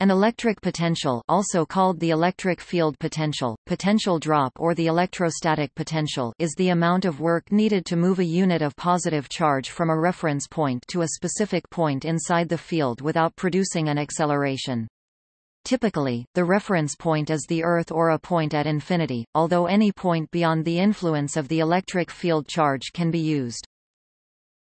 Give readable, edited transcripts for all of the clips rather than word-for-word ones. An electric potential, also called the electric field potential, potential drop or the electrostatic potential, is the amount of work needed to move a unit of positive charge from a reference point to a specific point inside the field without producing an acceleration. Typically, the reference point is the Earth or a point at infinity, although any point beyond the influence of the electric field charge can be used.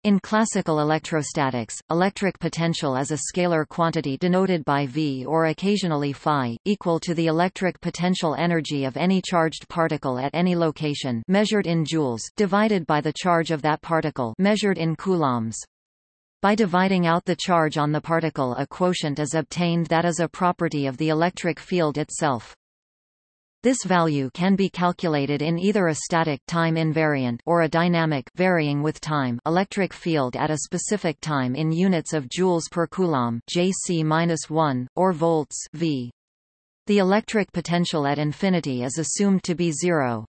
In classical electrostatics, electric potential is a scalar quantity denoted by V or occasionally phi, equal to the electric potential energy of any charged particle at any location measured in joules divided by the charge of that particle measured in coulombs. By dividing out the charge on the particle, a quotient is obtained that is a property of the electric field itself. This value can be calculated in either a static time invariant or a dynamic varying with time electric field at a specific time in units of joules per coulomb (Jc-1) or volts (V). The electric potential at infinity is assumed to be zero.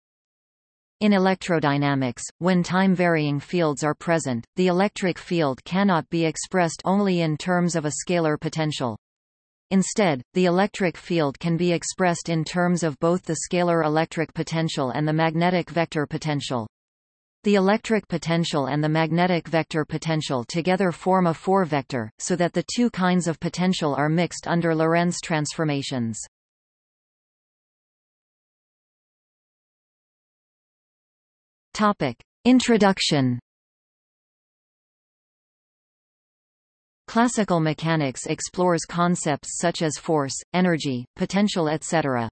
In electrodynamics, when time-varying fields are present, the electric field cannot be expressed only in terms of a scalar potential. Instead, the electric field can be expressed in terms of both the scalar electric potential and the magnetic vector potential. The electric potential and the magnetic vector potential together form a four-vector, so that the two kinds of potential are mixed under Lorentz transformations. Introduction. Classical mechanics explores concepts such as force, energy, potential etc.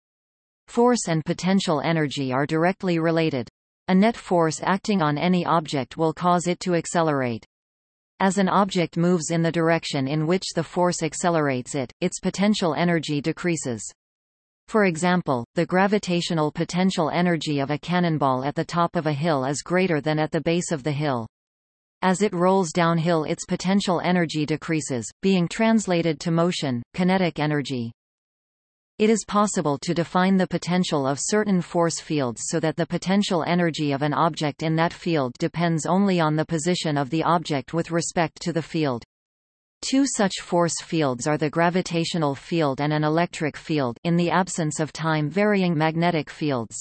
Force and potential energy are directly related. A net force acting on any object will cause it to accelerate. As an object moves in the direction in which the force accelerates it, its potential energy decreases. For example, the gravitational potential energy of a cannonball at the top of a hill is greater than at the base of the hill. As it rolls downhill, its potential energy decreases, being translated to motion, kinetic energy. It is possible to define the potential of certain force fields so that the potential energy of an object in that field depends only on the position of the object with respect to the field. Two such force fields are the gravitational field and an electric field, in the absence of time-varying magnetic fields.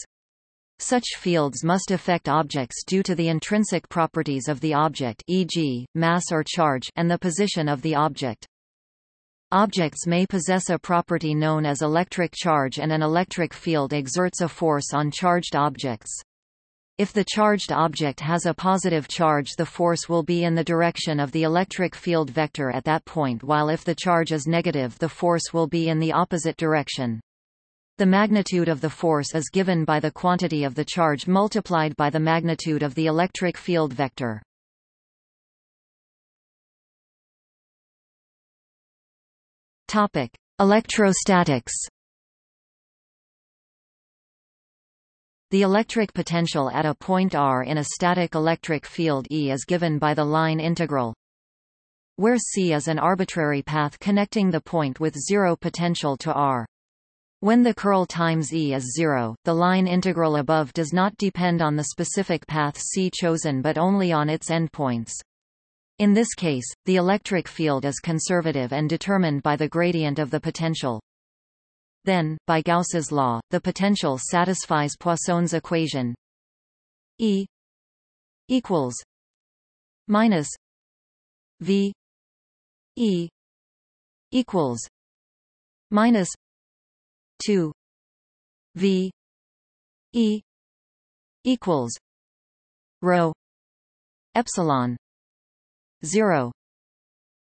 Such fields must affect objects due to the intrinsic properties of the object, e.g., mass or charge, and the position of the object. Objects may possess a property known as electric charge, and an electric field exerts a force on charged objects. If the charged object has a positive charge, the force will be in the direction of the electric field vector at that point, while if the charge is negative, the force will be in the opposite direction. The magnitude of the force is given by the quantity of the charge multiplied by the magnitude of the electric field vector. Topic: Electrostatics. The electric potential at a point R in a static electric field E is given by the line integral, where C is an arbitrary path connecting the point with zero potential to R. When the curl times E is zero, the line integral above does not depend on the specific path C chosen but only on its endpoints. In this case, the electric field is conservative and determined by the gradient of the potential. Then, by Gauss's law, the potential satisfies Poisson's equation. E equals minus V E equals minus 2 V E equals rho epsilon 0.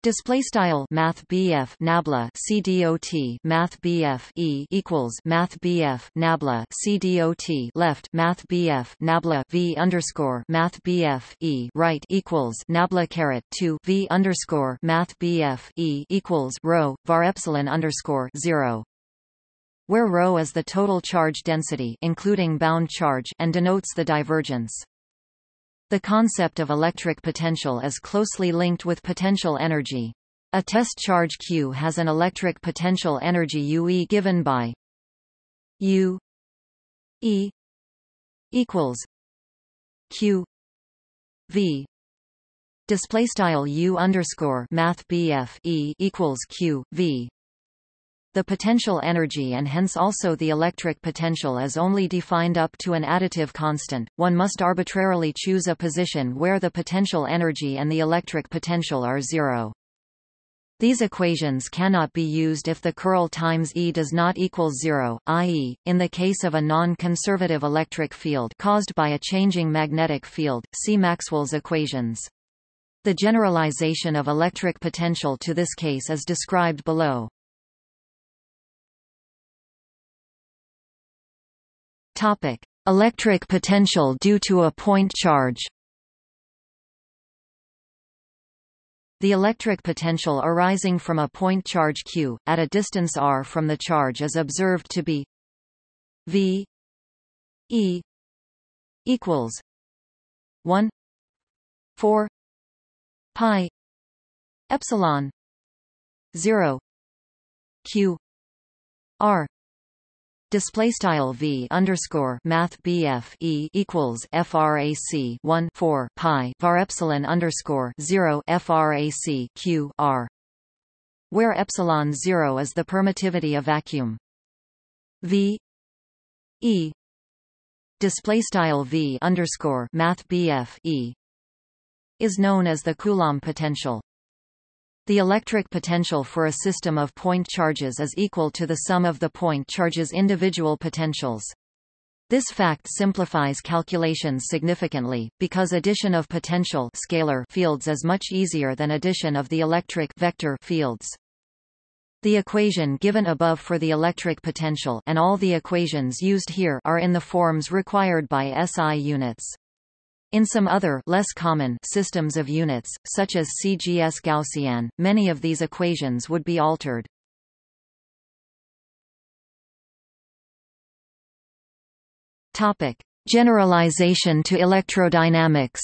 Display style math BF nabla CDOT math BF E equals math BF nabla CDOT left math BF nabla V underscore math BF E right equals nabla caret 2 V underscore math BF E equals rho var epsilon underscore 0, where rho is the total charge density including bound charge and denotes the divergence. The concept of electric potential is closely linked with potential energy. A test charge Q has an electric potential energy UE given by U E equals Q V. Display style U underscore math BF E equals Q V. The potential energy and hence also the electric potential is only defined up to an additive constant. One must arbitrarily choose a position where the potential energy and the electric potential are zero. These equations cannot be used if the curl times E does not equal zero, i.e., in the case of a non-conservative electric field caused by a changing magnetic field, see Maxwell's equations. The generalization of electric potential to this case is described below. Topic: electric potential due to a point charge. The electric potential arising from a point charge q at a distance r from the charge is observed to be V E equals 1/4 pi epsilon 0 q r. Display style v underscore math bf e equals frac 1/4 pi var epsilon underscore 0 frac q r, where epsilon 0 is the permittivity of vacuum. V e display style v underscore math bf e is known as the Coulomb potential. The electric potential for a system of point charges is equal to the sum of the point charges' individual potentials. This fact simplifies calculations significantly, because addition of potential scalar fields is much easier than addition of the electric vector fields. The equation given above for the electric potential and all the equations used here are in the forms required by SI units. In some other, less common, systems of units, such as CGS Gaussian, many of these equations would be altered. Generalization to electrodynamics.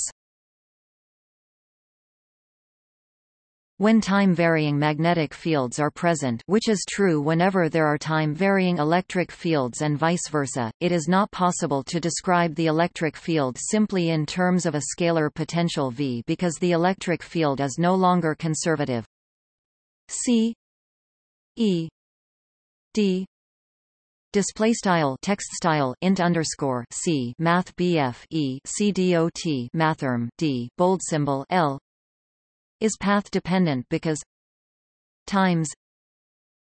When time-varying magnetic fields are present, which is true whenever there are time-varying electric fields and vice versa, it is not possible to describe the electric field simply in terms of a scalar potential V, because the electric field is no longer conservative. C E D display style text style int underscore C math BF E C D O T mathrm D bold symbol L is path dependent because times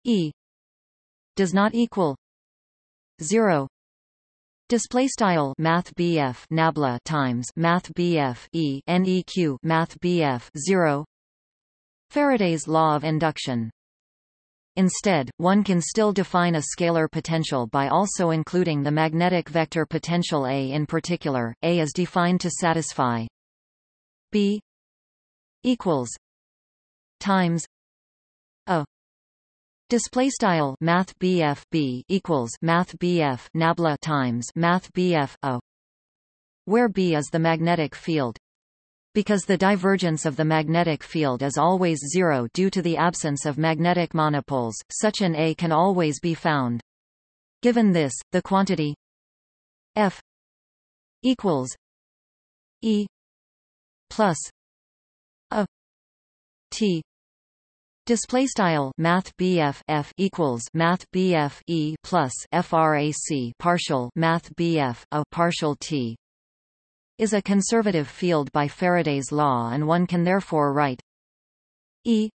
E does not equal zero. Display style math BF nabla times math BF E NEQ math BF 0. Faraday's law of induction. Instead, one can still define a scalar potential by also including the magnetic vector potential A in particular. A is defined to satisfy B equals times a display style math BF B equals math BF nabla times math BF a, where B is the magnetic field, because the divergence of the magnetic field is always zero due to the absence of magnetic monopoles. Such an A can always be found. Given this, the quantity F equals E plus A T display style math BF F equals math BF E plus frac partial math BF A partial T is a conservative field by Faraday's law, and one can therefore write E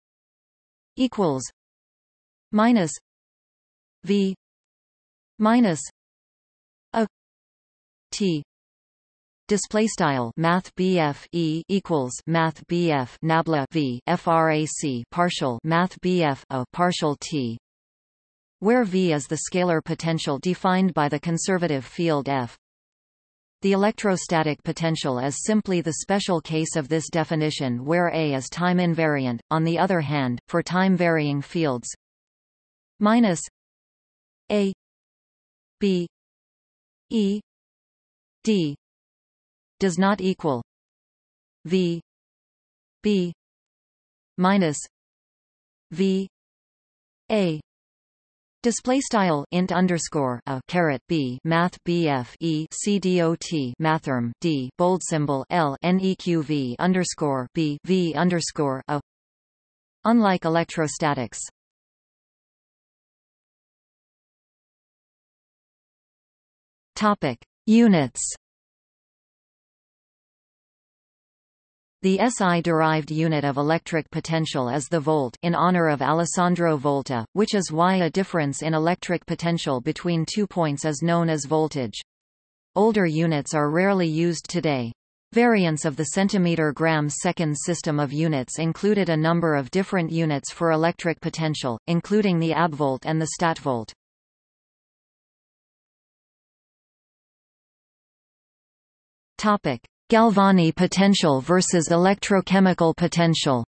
equals minus V minus A T. Display style math BF E equals math BF nabla V frac partial math BF a partial T, where V is the scalar potential defined by the conservative field F. The electrostatic potential is simply the special case of this definition where A is time invariant. On the other hand, for time varying fields minus A B E D does not equal V B minus V A display style int underscore a caret B math BF E C D O T mathrm D bold symbol L NEQ V underscore B V underscore a. Unlike electrostatics, Topic: Units. The SI-derived unit of electric potential is the volt in honor of Alessandro Volta, which is why a difference in electric potential between 2 points is known as voltage. Older units are rarely used today. Variants of the centimeter-gram-second system of units included a number of different units for electric potential, including the abvolt and the statvolt. Topic: Galvani potential versus electrochemical potential.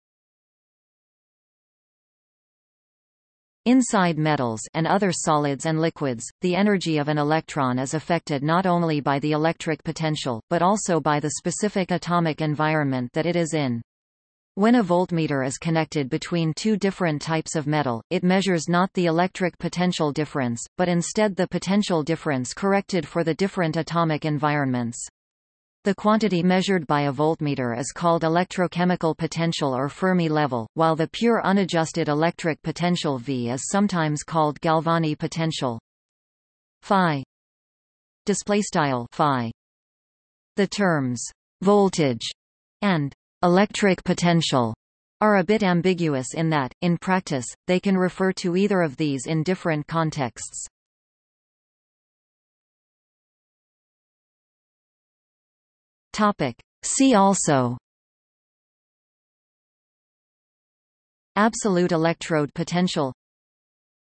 Inside metals and other solids and liquids, the energy of an electron is affected not only by the electric potential, but also by the specific atomic environment that it is in. When a voltmeter is connected between two different types of metal, it measures not the electric potential difference, but instead the potential difference corrected for the different atomic environments. The quantity measured by a voltmeter is called electrochemical potential or Fermi level, while the pure unadjusted electric potential V is sometimes called Galvani potential. Phi. Phi. The terms voltage and electric potential are a bit ambiguous in that, in practice, they can refer to either of these in different contexts. See also: absolute electrode potential,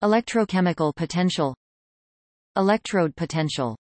electrochemical potential, electrode potential.